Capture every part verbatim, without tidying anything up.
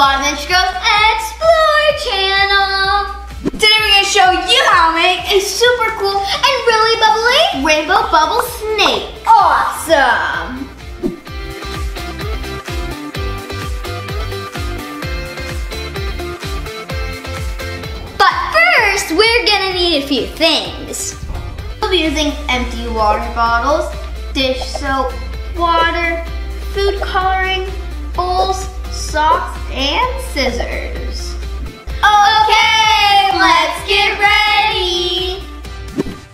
Wild Adventure Girls Explore channel. Today we're going to show you how to make a super cool and really bubbly rainbow bubble snake. Awesome! But first, we're going to need a few things. We'll be using empty water bottles, dish soap, water, food coloring, bowls, socks, and scissors. Okay, let's get ready!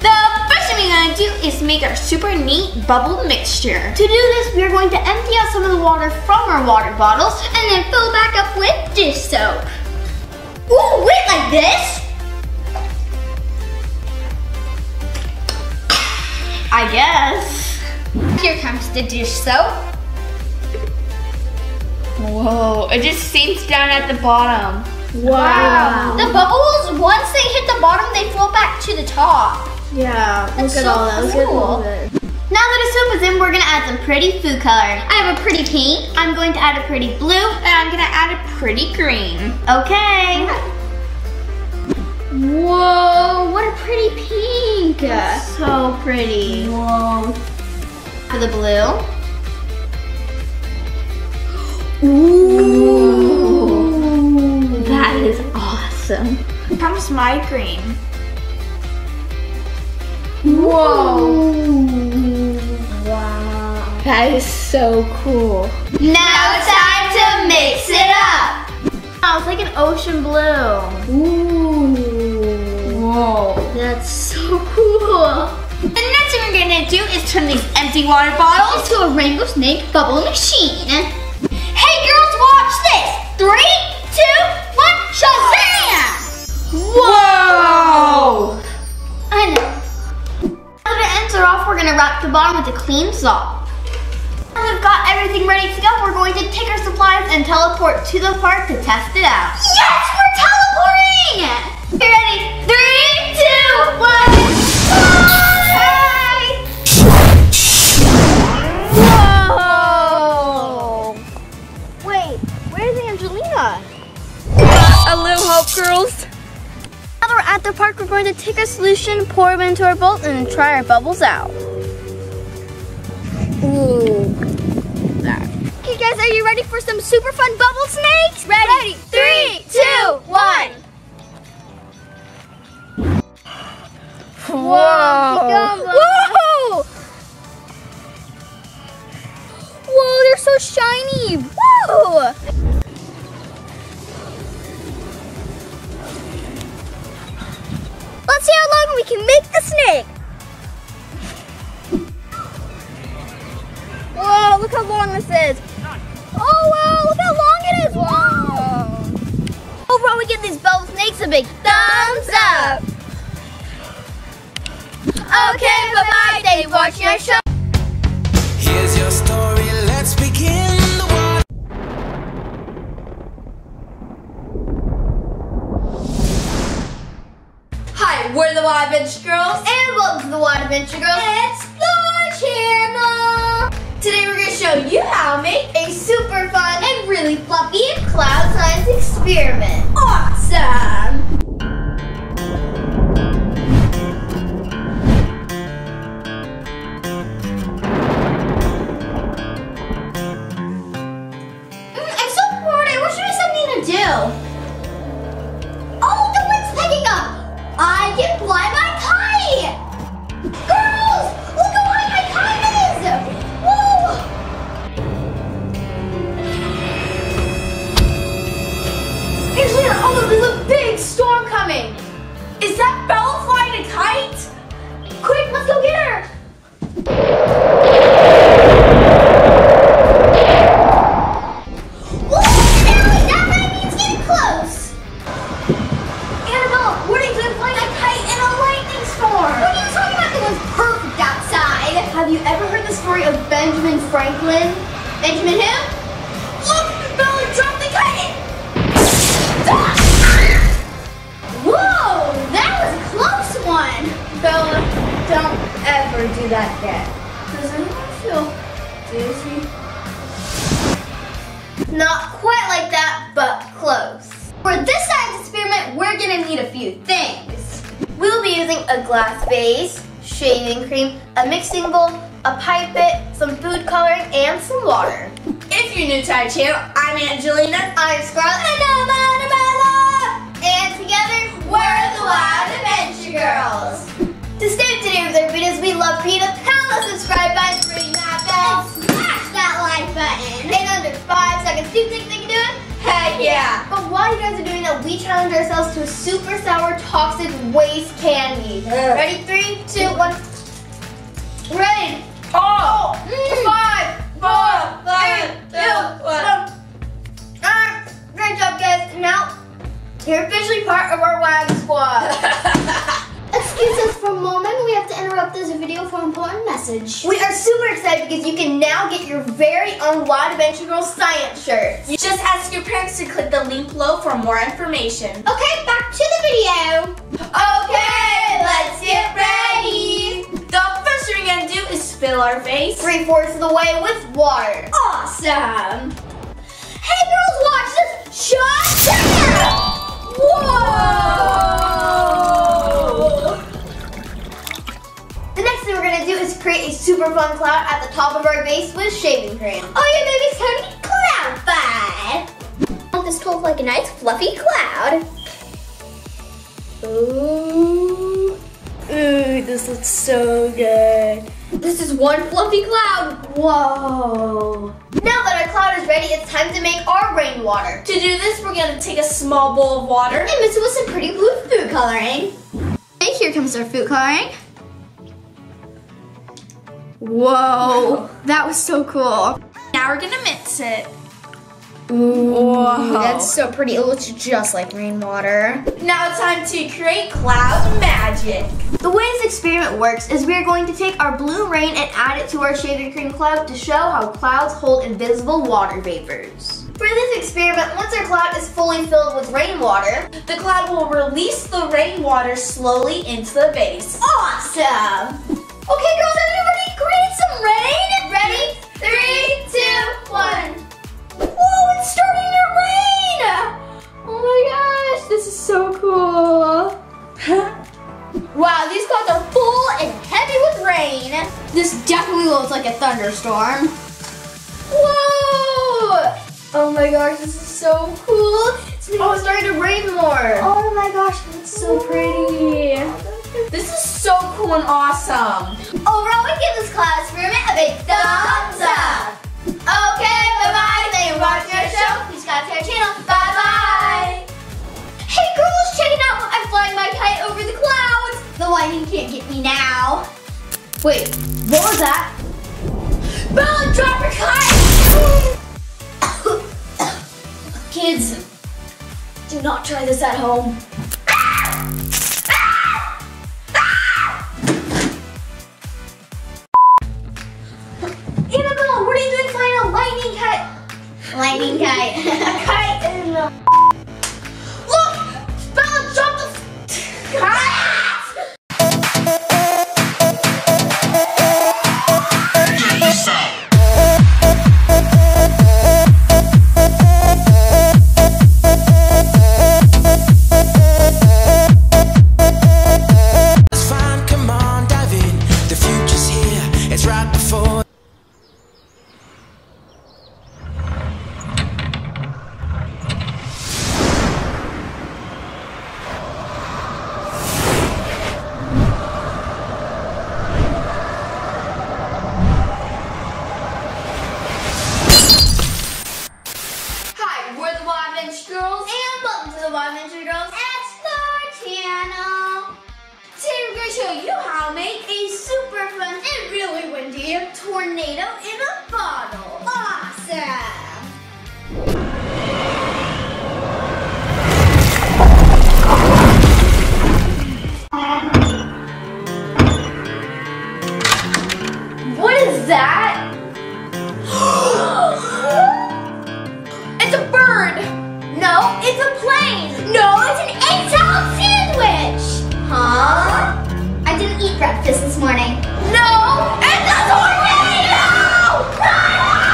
The first thing we're going to do is make our super neat bubble mixture. To do this, we're going to empty out some of the water from our water bottles and then fill back up with dish soap. Ooh, wait, like this? I guess. Here comes the dish soap. Whoa, it just sinks down at the bottom. Wow. wow. The bubbles, once they hit the bottom, they float back to the top. Yeah, That's look at so all that. Cool. Now that the soap is in, we're going to add some pretty food color. I have a pretty pink. I'm going to add a pretty blue. And I'm going to add a pretty green. Okay. Whoa, what a pretty pink. That's so pretty. Whoa. For the blue. Ooh. Ooh, that is awesome. Here comes my green. Whoa. Ooh. Wow. That is so cool. Now it's time to mix it up. Wow, it's like an ocean blue. Ooh. Whoa. That's so cool. The next thing we're gonna do is turn these empty water bottles into a rainbow snake bubble machine. Hey girls, watch this! Three, two, one, Shazam! Whoa! I know. Now that the ends are off, we're gonna wrap the bottom with a clean cloth. Now we've got everything ready to go, we're going to take our supplies and teleport to the park to test it out. Yes, we're teleporting! You ready? Three, two, one, girls. Now that we're at the park, we're going to take our solution, pour them into our bowl, and try our bubbles out. Ooh. Okay guys, are you ready for some super fun bubble snakes? Ready? ready. Three, two, one. Whoa. Whoa. Whoa, they're so shiny. Whoa. Let's see how long we can make the snake. Whoa, look how long this is. Oh wow, look how long it is. Whoa. Overall, we give these bubble snakes a big thumbs up. Okay, bye-bye. Thanks for watching our show. Here's your story. Let's begin. We're the Wild Adventure Girls, and welcome to the Wild Adventure Girls Explore channel. Today we're going to show you how to make a super fun and really fluffy cloud science experiment. Awesome! Mm, I'm so bored. I wish there was something to do. Oh, the wind's picking up. I can fly my kite! Girls, look how high my kite is! Whoa! Angelina, oh look, there's a big storm coming! Is that Bella flying a kite? Quick, let's go get her! Not quite like that, but close. For this science experiment, we're gonna need a few things. We'll be using a glass vase, shaving cream, a mixing bowl, a pipette, some food coloring, and some water. If you're new to our channel, I'm Angelina. I'm Scarlett. And I'm Annabella. And together, we're the Wild Adventure Girls. To stay up to date with our videos, we love for you to pound the subscribe button, ring that bell, smash that like button. In under five seconds, do you think they can do it? Heck yeah. But while you guys are doing that, we challenge ourselves to a super sour toxic waste candy. Yeah. Ready? Three, two, one. Ready? Oh! Mm. Five, four, five, three, two, two, one. Alright, great job, guys. Now, you're officially part of our WAG squad. Excuse us for a moment. We have to interrupt this video for an important message. We are super excited because you can now get your very own Wild Adventure Girls science shirts. You just ask your parents to click the link below for more information. Okay, back to the video. Okay, let's get ready. The first thing we're gonna do is fill our vase three-fourths of the way with water. Awesome. Hey girls, watch this. Shut down. Whoa! The next thing we're gonna do is create a super fun cloud at the top of our vase with shaving cream. Oh yeah, baby, it's time to be cloud fun. I want this to look like a nice fluffy cloud. Ooh. Ooh, this looks so good. This is one fluffy cloud. Whoa. Now that our cloud is ready, it's time to make our rainwater. To do this, we're gonna take a small bowl of water and mix it with some pretty blue food coloring. And here comes our food coloring. Whoa, that was so cool. Now we're gonna mix it. Ooh, whoa. That's so pretty. It looks just like rainwater. Now it's time to create cloud magic. The way this experiment works is we are going to take our blue rain and add it to our shaving cream cloud to show how clouds hold invisible water vapors. For this experiment, once our cloud is fully filled with rainwater, the cloud will release the rainwater slowly into the vase. Awesome! Okay girls, are you ready to create some rain? Ready? Three, two, one. Whoa, it's starting to rain! Oh my gosh, this is so cool. Wow, these clouds are full and heavy with rain. This definitely looks like a thunderstorm. Whoa! Oh my gosh, this is so cool. It's, oh, it's starting to rain more. Oh my gosh, it's so pretty. This is so cool and awesome. Overall, we give this cloud experiment a big thumbs up. Okay, bye-bye. Thank you for watching our show. Please subscribe to our channel. Bye-bye. Hey, girls, check it out. I'm flying my kite over the clouds. The lightning can't get me now. Wait, what was that? Bella, drop your kite! Kids, do not try this at home. Lightning kite. A kite in the... Look! Bella dropped the kite! It's fine, come on, dive in. The future's here, it's right before... Breakfast this morning. No! It's a tornado! Run!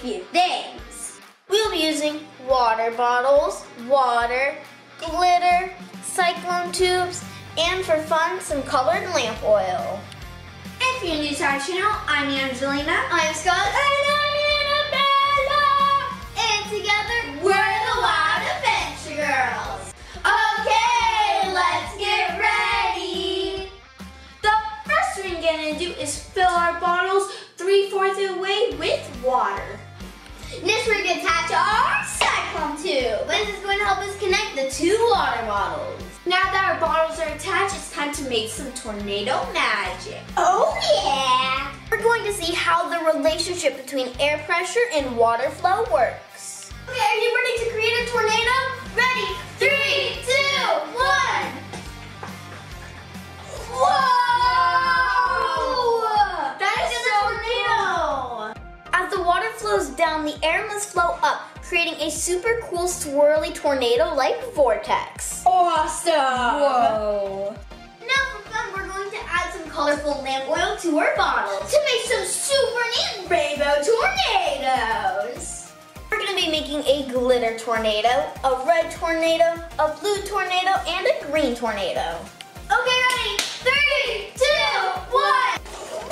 few things. We'll be using water bottles, water, glitter, cyclone tubes, and for fun, some colored lamp oil. If you're new to our channel, I'm Angelina. I'm Scott. And I'm Annabella. And together, we're the Wild Adventure Girls. Okay, let's get ready. The first thing we're gonna do is fill our bottles three-fourths of the way with water. Next, we're gonna attach our cyclone tube. This is going to help us connect the two water bottles. Now that our bottles are attached, it's time to make some tornado magic. Oh yeah! We're going to see how the relationship between air pressure and water flow works. Okay, are you ready to create a tornado? Ready? Three, two, one! Whoa! That is so cool! As the water flows down, the air must flow up, creating a super cool swirly tornado-like vortex. Awesome! Whoa! Now for fun, we're going to add some colorful lamp oil to our bottles to make some super neat rainbow tornadoes. We're going to be making a glitter tornado, a red tornado, a blue tornado, and a green tornado. Okay, ready? Three, two, one!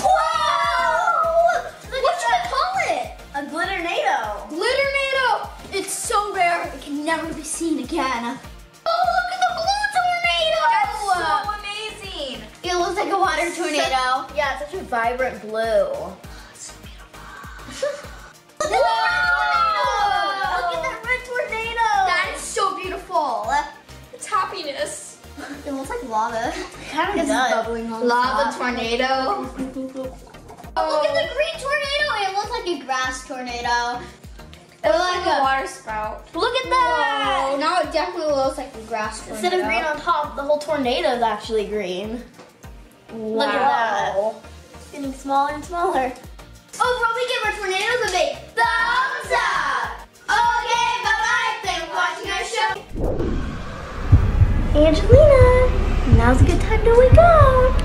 Whoa! What should I call it? A glitternado. Glitternado. It's so rare, it can never be seen again. Oh, look at the blue tornado! That's so amazing! It looks like a water tornado. Such, yeah, it's such a vibrant blue. Oh, it's so beautiful. Look at Whoa! the red tornado! Look at that red tornado! That is so beautiful. It's happiness. It looks like lava. It kind of is bubbling on Lava top. tornado. Oh, look at the green tornado! It looks like a grass tornado. It looks like, like a water spout. Look at that! Whoa. Now it definitely looks like a grass tornado. Instead of green on top, the whole tornado is actually green. Wow. Look at that. It's getting smaller and smaller. Overall, we give our tornadoes a big thumbs up! Okay, bye-bye. Thanks for watching our show. Angelina, now's a good time to wake up.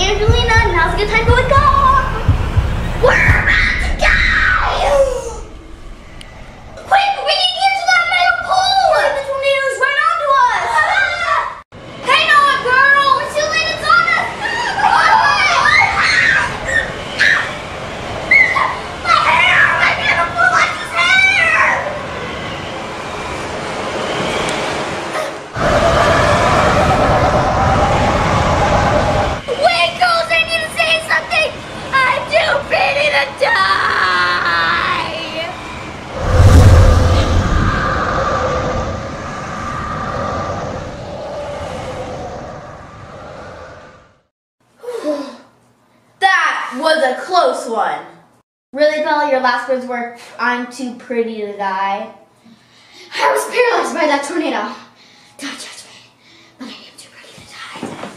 Angelina, now's a good time to wake up. We're about to die! Quick, we need to get to that metal pole! Like the tornado's right onto us! Ah! Hang on, girl! It's too late, it's on us! Ah! My hair! My metal pole likes his hair! Wait, girls, I need to say something! I'm too ready to die! That was a close one. Really, Bella, your last words were, I'm too pretty to die. I was paralyzed by that tornado. Don't judge me, but I am too pretty to die.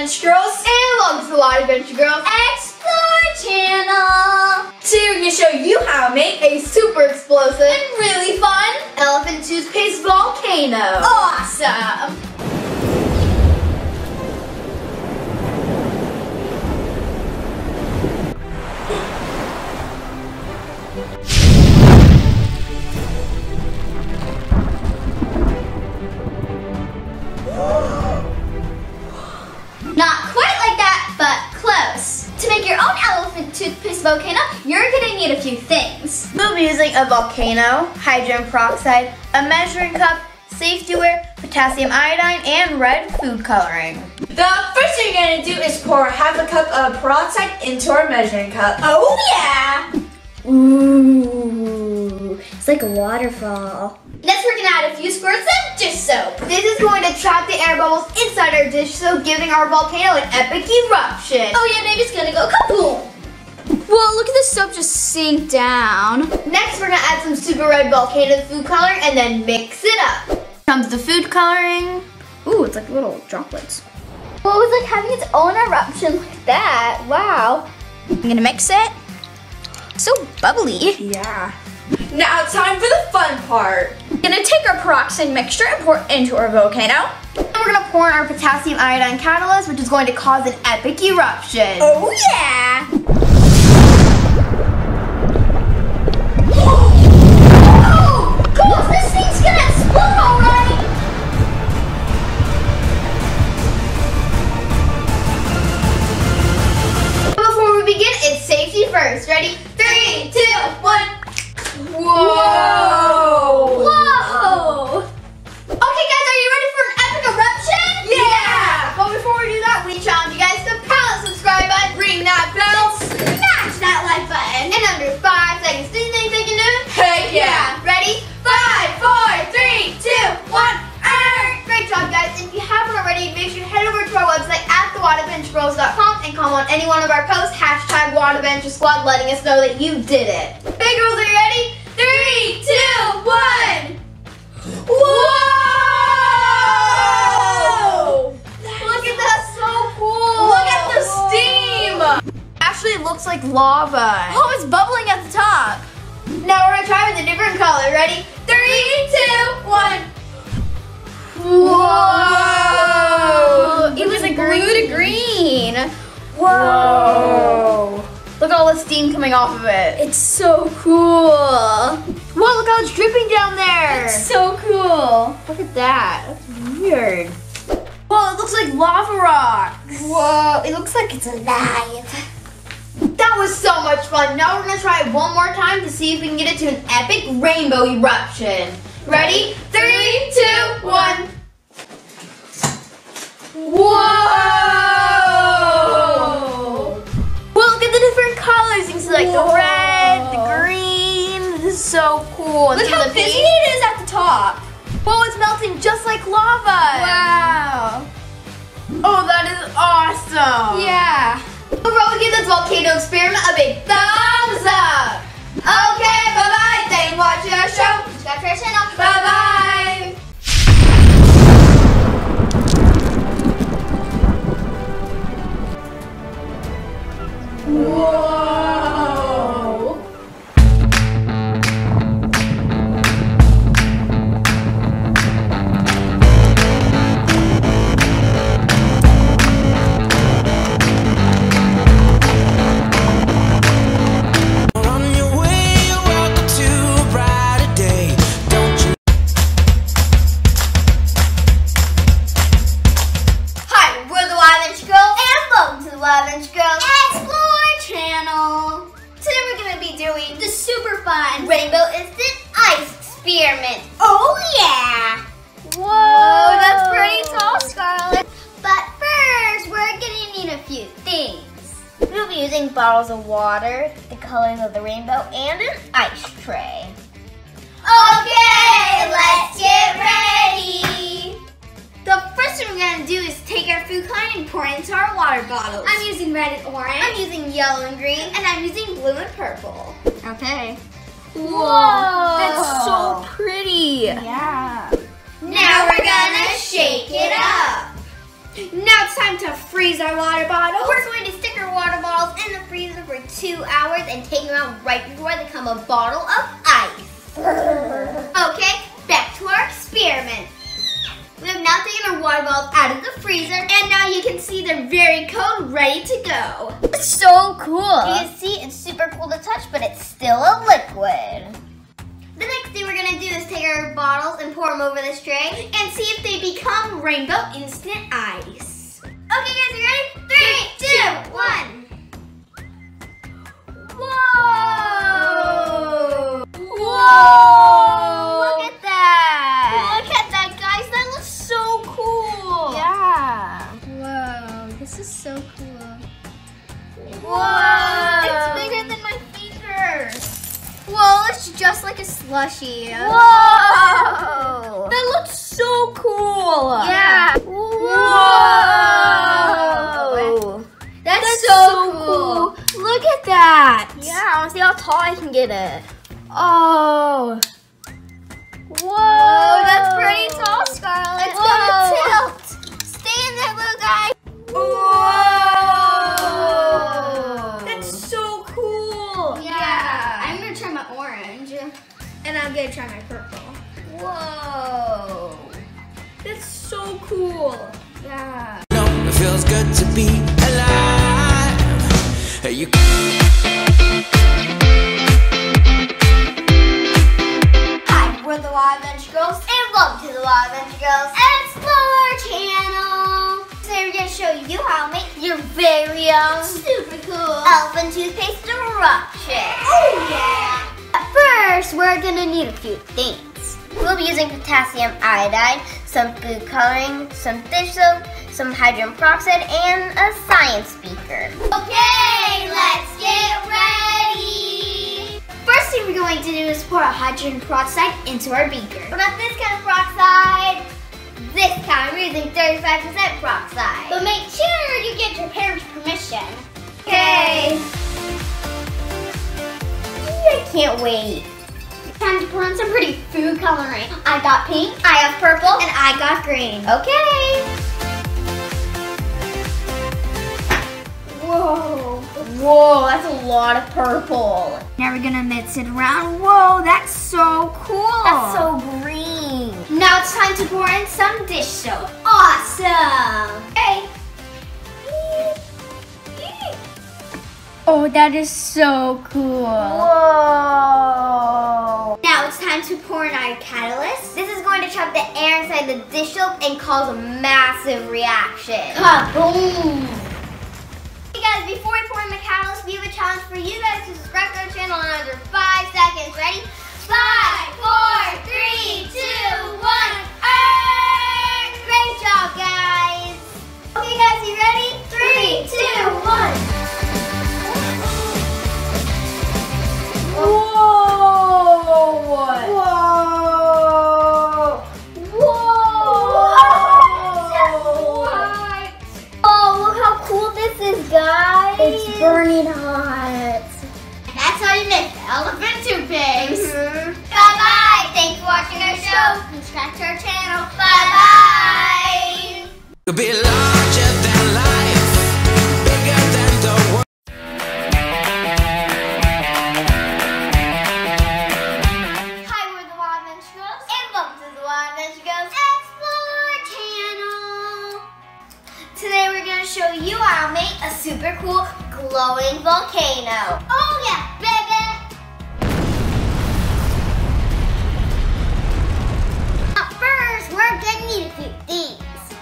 Adventure Girls, and welcome to the Wild Adventure Girls Explore Channel. Today we're going to show you how to make a super explosive and really fun elephant toothpaste volcano. Awesome! Toothpaste volcano, you're gonna need a few things. We'll be using a volcano, hydrogen peroxide, a measuring cup, safety wear, potassium iodine, and red food coloring. The first thing you're gonna do is pour half a cup of peroxide into our measuring cup. Oh yeah! Ooh, it's like a waterfall. Next we're gonna add a few squirts of dish soap. This is going to trap the air bubbles inside our dish soap, giving our volcano an epic eruption. Oh yeah, baby, it's gonna go kaboom! Well, look at the soap just sink down. Next, we're gonna add some super red volcano food coloring and then mix it up. Comes the food coloring. Ooh, it's like little droplets. Well, it was like having its own eruption like that. Wow. I'm gonna mix it. So bubbly. Yeah. Now it's time for the fun part. We're gonna take our peroxide mixture and pour it into our volcano. And we're gonna pour in our potassium iodine catalyst, which is going to cause an epic eruption. Oh yeah! Oh! Girls, this thing's gonna explode, all right? Before we begin, it's safety first. Ready? Three, two, one. Whoa! Whoa! Whoa. Okay, guys, are you ready for an epic eruption? Yeah. yeah! But before we do that, we challenge you guys to pound the subscribe button, ring that bell, smash that like button, and under five seconds, do you think they can do it? Heck yeah! yeah. Ready? Five, four, three, two, one, err! Great job, guys. If you haven't already, make sure to head over to our website at the wild adventure girls dot com and comment on any one of our posts, hashtag Wild Adventure Squad, letting us know that you did it. Hey, girls, are you ready? Three, two, one! Whoa! That's Look at that, so cool! Look at the steam! Actually, it looks like lava. Oh, it's bubbling at the top. Now we're gonna try with a different color. Ready? Three, two, one. Whoa! Whoa. It was a blue to green. Whoa! Whoa. Look at all the steam coming off of it. It's so cool. Whoa, look how it's dripping down there. It's so cool. Look at that. That's weird. Whoa, it looks like lava rocks. Whoa, it looks like it's alive. That was so much fun. Now we're gonna try it one more time to see if we can get it to an epic rainbow eruption. Ready? Three, two, one. Whoa! Well, look at the different colors. You can see like Whoa. the red, the green. This is so cool. And look how fizzy it is at the top. Whoa, it's melting just like lava. Wow. Oh, that is awesome. Yeah. Before we give this volcano experiment a big thumbs up. Okay, bye-bye. Thanks for watching our show. Subscribe to our channel. Bye-bye. Whoa. Bottles of water, the colors of the rainbow, and an ice tray. Okay, let's get ready! The first thing we're going to do is take our food coloring and pour it into our water bottles. I'm using red and orange. I'm using yellow and green. And I'm using blue and purple. Okay. Whoa! Whoa. That's so pretty! Yeah. Now we're going to shake it up. Now it's time to freeze our water bottles. We're going to stick our water bottles in the freezer for two hours and take them out right before they become a bottle of ice. Okay, back to our experiment. We have now taken our water bottles out of the freezer, and now you can see they're very cold, ready to go. It's so cool. You can see it's super cool to touch, but it's still a liquid. The next thing we're gonna do is take our bottles and pour them over this tray and see if they become rainbow instant ice. Okay guys, you ready? Three, two, one. Whoa! Whoa! Whoa. Look at that! Look at that, guys, that looks so cool! Yeah! Whoa, this is so cool. Whoa! It's bigger than my fingers! Whoa, it's just like a slushie. Whoa! That looks so cool. Yeah. Whoa! Whoa. That's, That's so, so cool. cool. Look at that. Yeah, I want to see how tall I can get it. Oh. Whoa. Whoa, that's pretty tall, Scarlett. It's going to tilt. Stay in there, little guy. so cool. Yeah. No, it feels good to be alive. Hey, you. Hi, we're the Wild Adventure Girls, and welcome to the Wild Adventure Girls Explore channel. Today we're gonna show you how to make your very own super cool elephant toothpaste eruption. Oh yeah. First, we're gonna need a few things. We'll be using potassium iodide, some food coloring, some dish soap, some hydrogen peroxide, and a science beaker. Okay, let's get ready! First thing we're going to do is pour a hydrogen peroxide into our beaker. But not this kind of peroxide. This kind, we're using thirty-five percent peroxide. But make sure you get your parents' permission. Okay. I can't wait. Time to put on some pretty food coloring. I got pink, I have purple, and I got green. Okay. Whoa. Whoa, that's a lot of purple. Now we're gonna mix it around. Whoa, that's so cool. That's so green. Now it's time to pour in some dish soap. Awesome. Okay. Oh, that is so cool. Whoa. Now it's time to pour in our catalyst. This is going to trap the air inside the dish soap and cause a massive reaction. Kaboom! Hey guys, before we pour in the catalyst, we have a challenge for you guys to subscribe to our channel in under five seconds. Ready? Five, four, three, two, one, err! Great job, guys. Okay guys, you ready? Three, two, one. Whoa! Whoa! Whoa! Whoa! What? Oh, look how cool this is, guys! It's burning hot. And that's how you make the elephant toothpaste. Mm-hmm. Bye-bye! Thanks for watching our show. Subscribe to our channel. Bye-bye! Could be larger than life, bigger than the world. Show you how to make a super cool glowing volcano. Oh yeah, baby! But first, we're gonna need a few things.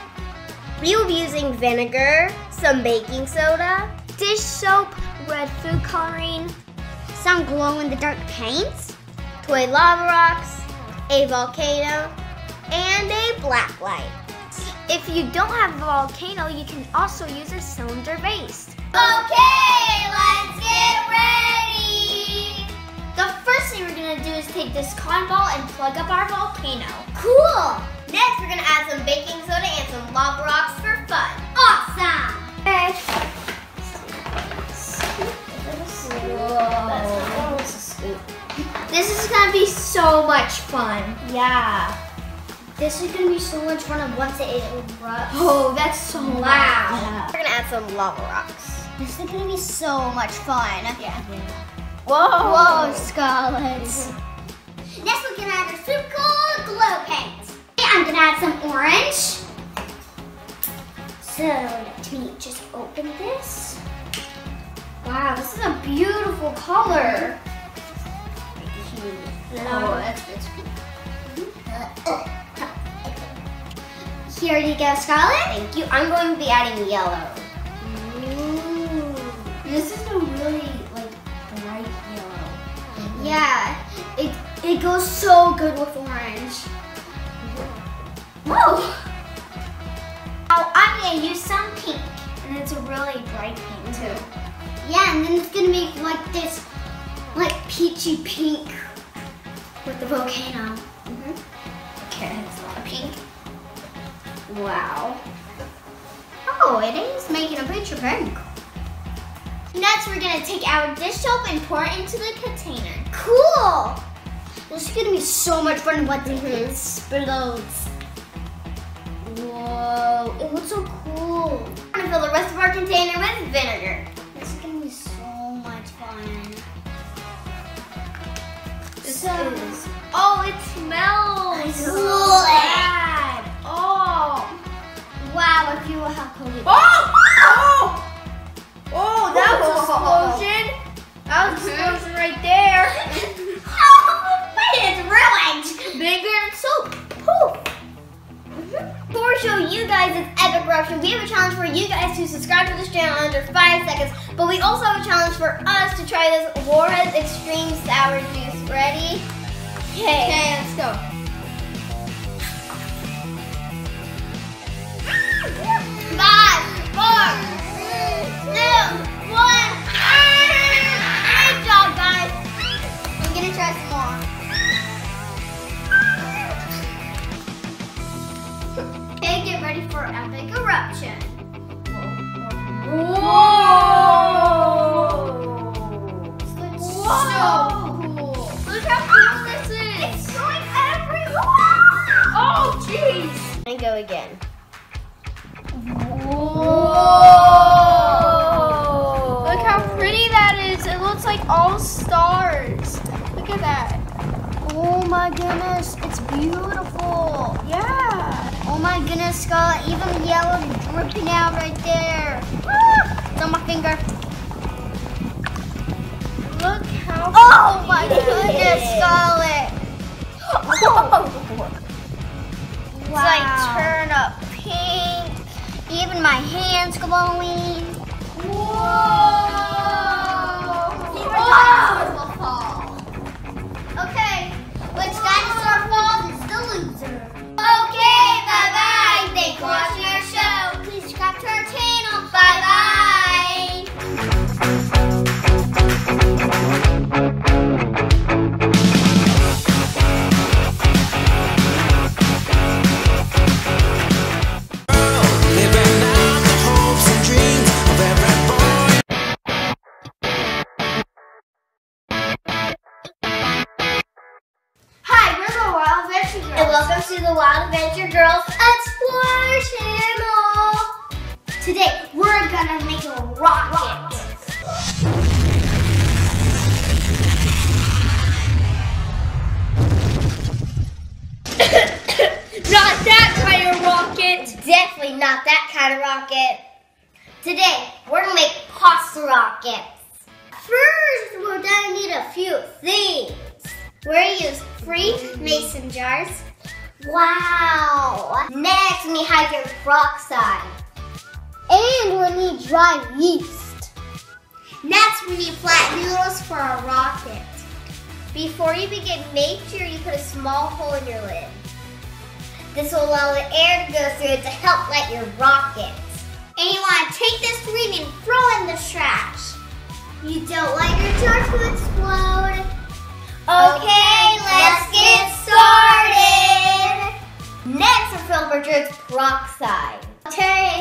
We will be using vinegar, some baking soda, dish soap, red food coloring, some glow-in-the-dark paints, toy lava rocks, a volcano, and a black light. If you don't have a volcano, you can also use a cylinder base. Okay, let's get ready! The first thing we're gonna do is take this cotton ball and plug up our volcano. Cool! Next, we're gonna add some baking soda and some lava rocks for fun. Awesome! Okay. Whoa. That's a scoop. This is gonna be so much fun. Yeah. This is gonna be so much fun and once it erupts. Oh, that's so wow. Yeah. We're gonna add some lava rocks. This is gonna be so much fun. Yeah. yeah. Whoa. Whoa, Scarlett. Mm-hmm. Next we're gonna add our super cool glow paint. Okay, I'm gonna add some orange. So let me just open this. Wow, this is a beautiful color. Mm-hmm. Oh, that's beautiful. Here you go, Scarlett. Thank you. I'm going to be adding yellow. Ooh. This is a really like bright yellow. Mm-hmm. Yeah. It it goes so good with orange. Mm-hmm. Whoa! Oh, I'm gonna use some pink. And it's a really bright pink too. Yeah, and then it's gonna make like this like peachy pink with the volcano. Mm-hmm. Okay, that's a lot of pink. Wow. Oh, it is making a picture pink. Next, we're gonna take our dish soap and pour it into the container. Cool! This is gonna be so much fun once it explodes. Whoa, it looks so cool. I'm gonna fill the rest of our container with vinegar. This is gonna be so much fun. This so, is. Oh, it smells. I love it. Oh. Sparky will have COVID. Oh! Oh! Oh, that was explosion. That was explosion right there. Oh, my is ruined. Bigger than soap. Poof. Before we show you guys this epic eruption, we have a challenge for you guys to subscribe to this channel in under five seconds. But we also have a challenge for us to try this Warheads Extreme Sour Juice. Ready? Okay. Okay, let's go. Five, four, two, one. Great job, guys. I'm gonna try some more. Okay, get ready for epic eruption. Whoa! Whoa! This looks Whoa. so cool. Look how cool this is. It's going everywhere. Oh, jeez. And go again. Whoa! Look how pretty that is. It looks like all stars. Look at that. Oh my goodness, it's beautiful. Yeah. Oh my goodness, Scarlett, even the yellow is dripping out right there. Ah, it's on my finger. Look how Oh my goodness, is. Scarlett. Oh. Wow. It's like turn up pink. Even my hand's glowing. Whoa. Even dinosaurs will fall. Okay, which Whoa. dinosaur falls is the loser. Okay, bye-bye. Thanks for watching our show. Please subscribe to our channel. Bye-bye. And welcome to the Wild Adventure Girls Explore Channel. Today we're gonna make a rocket. Not that kind of rocket. Definitely not that kind of rocket. Today we're gonna make pasta rockets. First, we're gonna need a few things. We're going to use three mason jars. Wow! Next, we need hydrogen peroxide. And we'll need dry yeast. Next, we need flat noodles for our rocket. Before you begin, make sure you put a small hole in your lid. This will allow the air to go through to help light your rocket. And you want to take this ring and throw in the trash. You don't want your jar to explode. Okay, let's get started! Next, we'll fill hydrogen peroxide. Okay.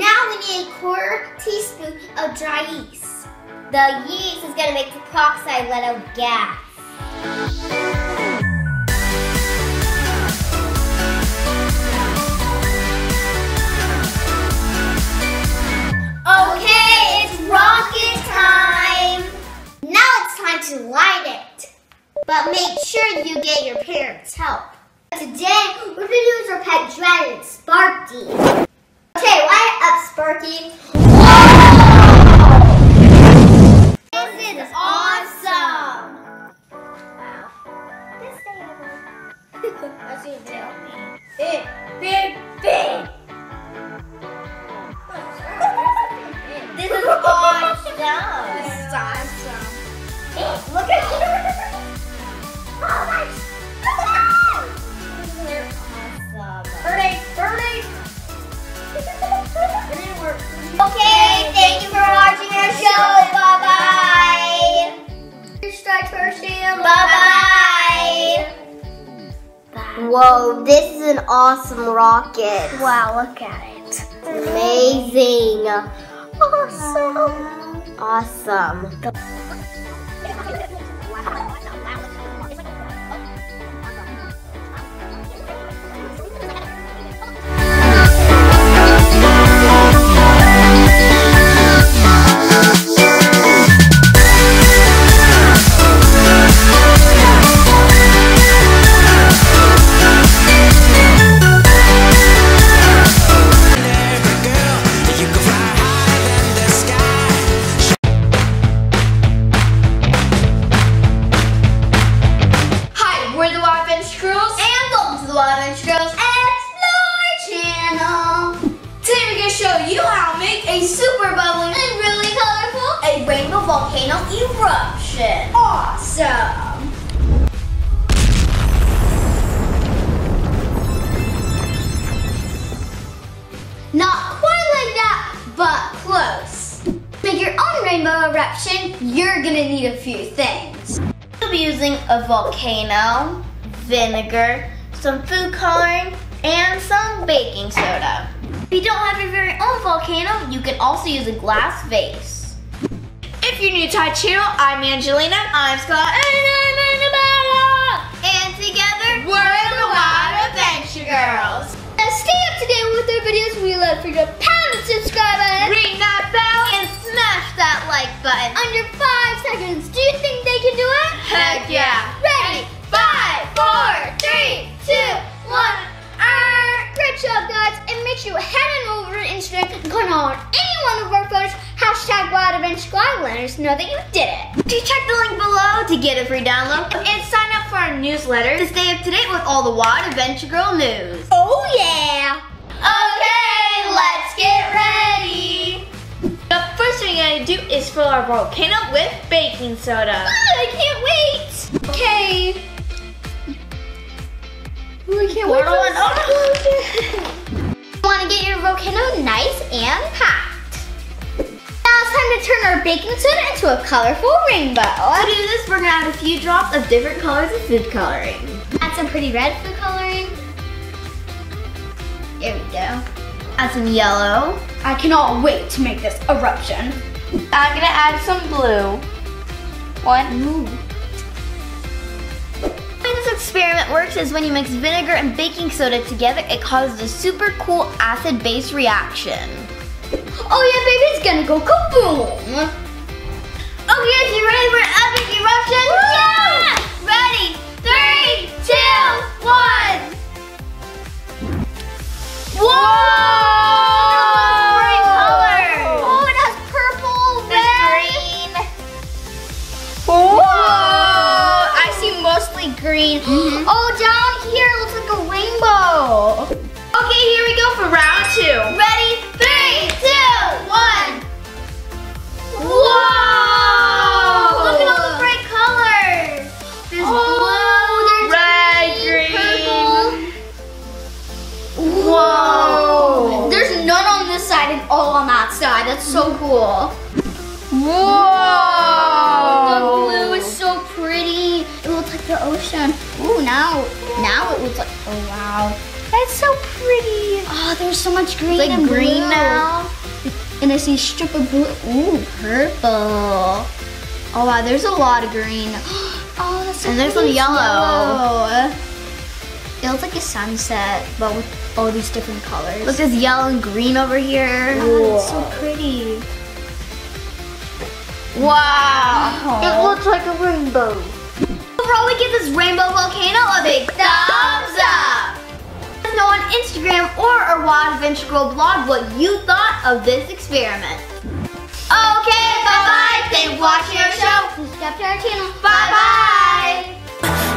Now we need a quarter teaspoon of dry yeast. The yeast is going to make the peroxide let out gas. Okay, it's rocket time! Now it's time to light it. But make sure you get your parents' help. Today, we're gonna use our pet dragon, Sparky. Okay, light it up, Sparky. Whoa! This is awesome! Wow. This day over. That's what you do. Big, big, big! This is awesome. This is awesome. Hey, look at you. Oh my God. They're awesome. Burning, burning. It didn't work. Okay, thank you for watching our show. Bye-bye. Subscribe to our channel. Bye-bye. Whoa, this is an awesome rocket. Wow, look at it. Amazing. Awesome! Awesome. volcano eruption. Awesome! Not quite like that, but close. To make your own rainbow eruption, you're gonna need a few things. You'll be using a volcano, vinegar, some food coloring, and some baking soda. If you don't have your very own volcano, you can also use a glass vase. If you're new to our channel, I'm Angelina, I'm Scott, and I'm Annabella! And together, we're the Wild Adventure Girls! Now stay up to date with our videos. We love for you to pound the subscribe button, ring that bell, and smash that like button. Under five seconds, do you think they can do it? Heck yeah! Ready? Five, four, three, two, one. Great job, guys, and make sure you head on over to Instagram and comment on any one of our photos, hashtag Wild Adventure Girls, let us know that you did it. Do check the link below to get a free download and sign up for our newsletter to stay up to date with all the Wild Adventure Girl news. Oh yeah! Okay, let's get ready! The first thing I do is fill our volcano with baking soda. Oh, I can't wait! Okay. We can't wait for this. Oh, you want to get your volcano nice and packed. Now it's time to turn our baking soda into a colorful rainbow. To do this, we're going to add a few drops of different colors of food coloring. Add some pretty red food coloring. There we go. Add some yellow. I cannot wait to make this eruption. I'm going to add some blue. One. Ooh. This experiment works is when you mix vinegar and baking soda together, it causes a super cool acid base reaction. Oh yeah, baby, it's gonna go kaboom! Okay, guys, you ready for an epic eruption? Woo! Yeah! Ready? Three, two, one! Whoa! Whoa! Bright color! Oh, it has purple, red, green. Whoa! Mostly green. Mm-hmm. Oh, down here it looks like a rainbow. Okay, here we go for round two. Ready? Three, two, one. Whoa! Whoa. Look at all the bright colors. There's oh, blue, there's red, green, green. Purple. Whoa! There's none on this side and all on that side. That's so cool. Whoa! The blue is so pretty. It looks like the ocean. Ooh, now, now it looks like, oh wow. That's so pretty. Oh, there's so much green like and green blue. Now. And I see a strip of blue. Ooh, purple. Oh wow, there's a lot of green. Oh, that's so And there's some yellow. It looks like a sunset, but with all these different colors. Look, there's yellow and green over here. Oh, that's so pretty. Wow. It looks like a rainbow. Overall, we give this rainbow volcano a big thumbs up. Let us know on Instagram or our Wild Adventure Girl blog what you thought of this experiment. Okay, bye-bye. Thanks for watching our show. Subscribe to our channel. Bye-bye.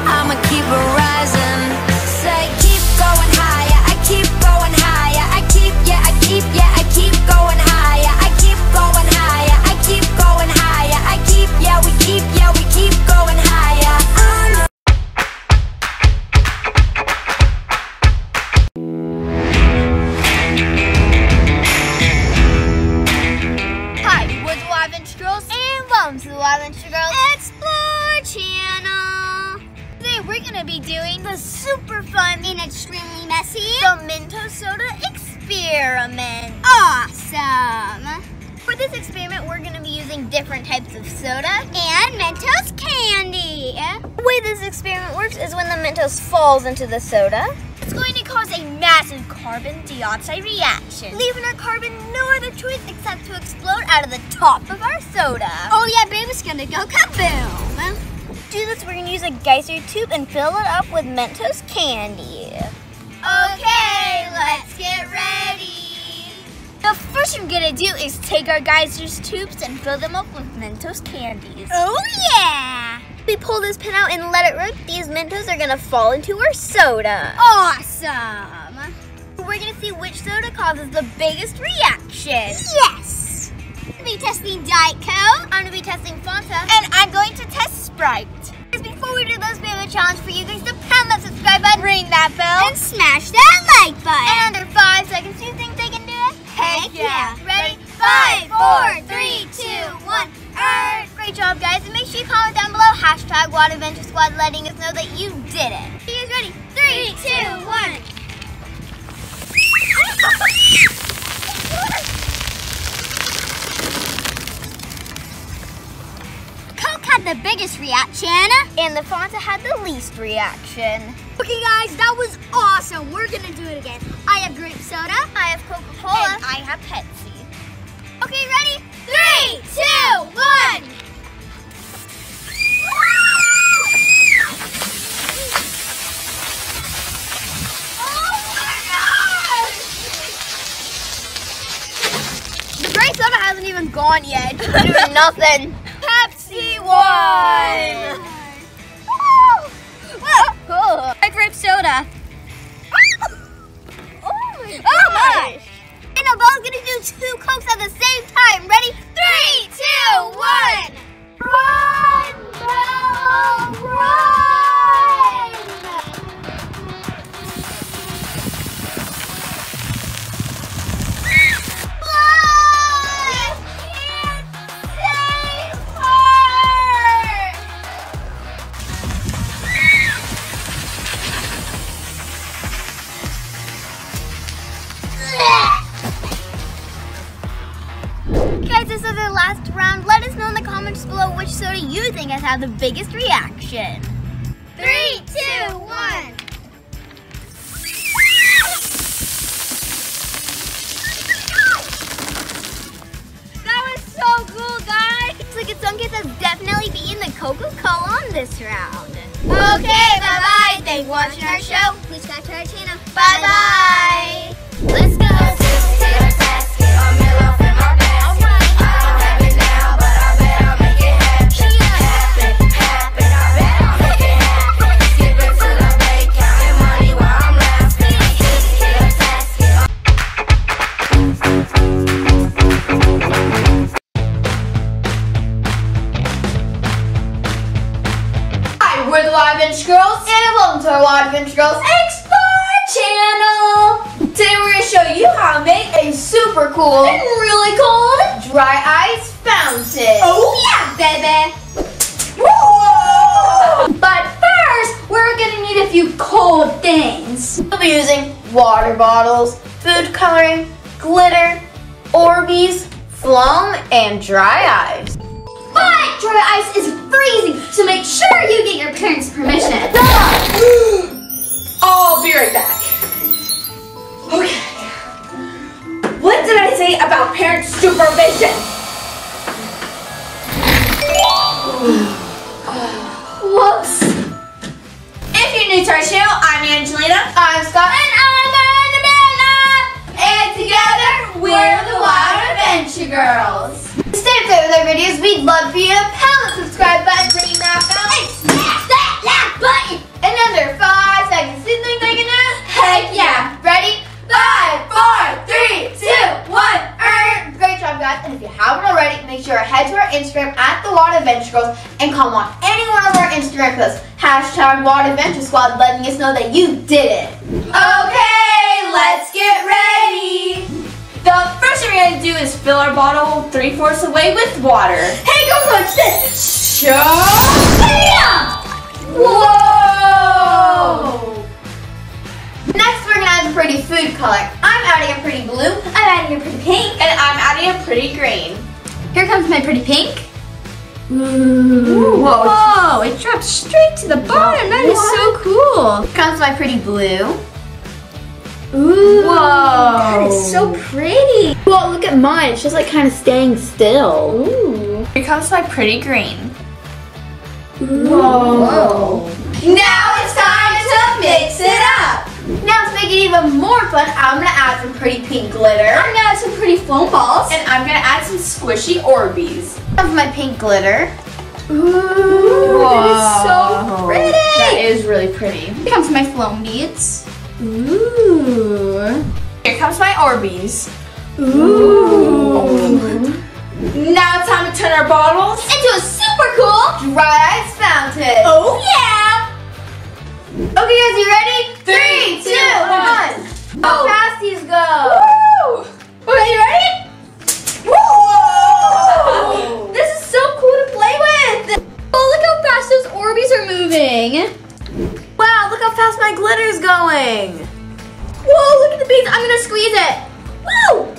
I'ma keep rising. Say keep going higher. I keep going higher. I keep, yeah, I keep, yeah, I keep going higher. I keep going higher. I keep going higher. I keep, yeah, we keep, yeah, we keep going higher. Hi, we're the Wild Adventure Girls, and welcome to the Wild Adventure Girls Explore Channel. Today we're gonna be doing the super fun and extremely messy the Mentos soda experiment. Awesome. For this experiment, we're going to be using different types of soda and Mentos candy. The way this experiment works is when the Mentos falls into the soda, it's going to cause a massive carbon dioxide reaction, leaving our carbon no other choice except to explode out of the top of our soda. Oh yeah, baby, it's going to go kaboom. To do this, we're going to use a geyser tube and fill it up with Mentos candy. Okay, let's get ready. The first thing we're gonna do is take our geysers tubes and fill them up with Mentos candies. Oh yeah! If we pull this pin out and let it rip, these Mentos are gonna fall into our soda. Awesome! We're gonna see which soda causes the biggest reaction. Yes! to be testing Diet Coke. I'm going to be testing Fanta. And I'm going to test Sprite. Before we do this, we have a challenge for you guys to pound that subscribe button, ring that bell, and smash that like button. And under five seconds, do you think they can do it? Heck, Heck yeah. yeah. Ready? Five, four, three, two, one. Er. Great job, guys. And make sure you comment down below, hashtag Wild Adventure Squad, letting us know that you did it. Are you guys ready? Three, two, one. Coke had the biggest reaction, and the Fanta had the least reaction. Okay, guys, that was awesome. We're gonna do it again. I have grape soda. I have Coca-Cola. And I have Pepsi. Okay, ready? Three, two, one. Soda hasn't even gone yet. Doing nothing. Pepsi won. Whoa. Whoa. Cool. I grape soda. Oh my gosh. Oh my. And I'm all gonna do two Cokes at the same time. Ready? Three, two, one. Run, Belle, run. Last round, let us know in the comments below which soda you think has had the biggest reaction. Three, two, one. That was so cool, guys. Looks like in some kids have definitely beaten the Coca-Cola on this round. Okay, bye-bye. Thanks for watching our show. Please subscribe to our channel. Bye-bye. Let's go. Girls, and welcome to our Wild Adventure Girls Explore channel. Today we're going to show you how to make a super cool and really cold dry ice fountain. Oh yeah, baby! Whoa. But first, we're going to need a few cold things. We'll be using water bottles, food coloring, glitter, Orbeez, foam, and dry ice. But dry ice is freezing, so make sure you get your parents' permission. I'll be right back. Okay. What did I say about parents' supervision? Whoops. If you're new to our channel, I'm Angelina. I'm Scott. And I'm Annabella. And together, we're the Wild Adventure Girls. Stay there with our videos. We'd love for you to pound the subscribe button, ring that bell, and smash that like button. And under five seconds, do you think they can do it? Heck yeah! Ready? Five, four, three, two, one. Er. Great job, guys! And if you haven't already, make sure to head to our Instagram at the Wild Adventure Girls and comment on any one of our Instagram posts. Hashtag Wild Adventure Squad, letting us know that you did it. Okay, let's get ready. The first thing we're going to do is fill our bottle three-fourths away with water. Hey, go watch this! Show! Yeah! Whoa! Next, we're going to add a pretty food color. I'm adding a pretty blue. I'm adding a pretty pink. And I'm adding a pretty green. Here comes my pretty pink. Ooh, whoa. Whoa, it drops straight to the bottom. That is so cool. Here comes my pretty blue. Ooh, whoa. That is so pretty. Well, look at mine. It's just like kind of staying still. Ooh. Here comes my pretty green. Ooh. Whoa. Now it's time to mix it up. Now to make it even more fun, I'm going to add some pretty pink glitter. I'm going to add some pretty foam balls. And I'm going to add some squishy Orbeez. Of my pink glitter. Ooh. Whoa. That is so pretty. That is really pretty. Here comes my foam beads. Ooh. Here comes my Orbeez. Ooh. Now it's time to turn our bottles into a super cool dry ice fountain. Oh yeah! Okay guys, you ready? Three, Three two, one. one. How oh. fast these go. Woo! Okay, you ready? Woo! This is so cool to play with. Oh, look how fast those Orbeez are moving. Wow, look how fast my glitter's going. Whoa, look at the beads. I'm gonna squeeze it. Woo!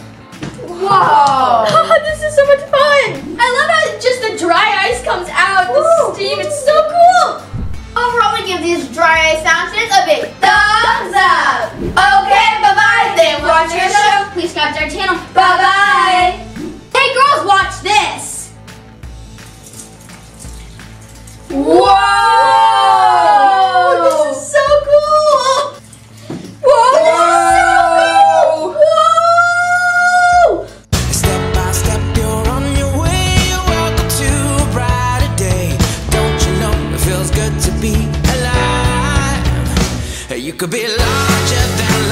Whoa! Oh, this is so much fun! I love how just the dry ice comes out, the Woo. steam, it's so cool! Overall, we give these dry ice fountains a big thumbs up! Okay, bye-bye, then watch your show. Please subscribe to our channel. Bye-bye! Hey girls, watch this! Whoa! Whoa. This is so cool! Whoa, Whoa. This is so to be alive. You could be larger than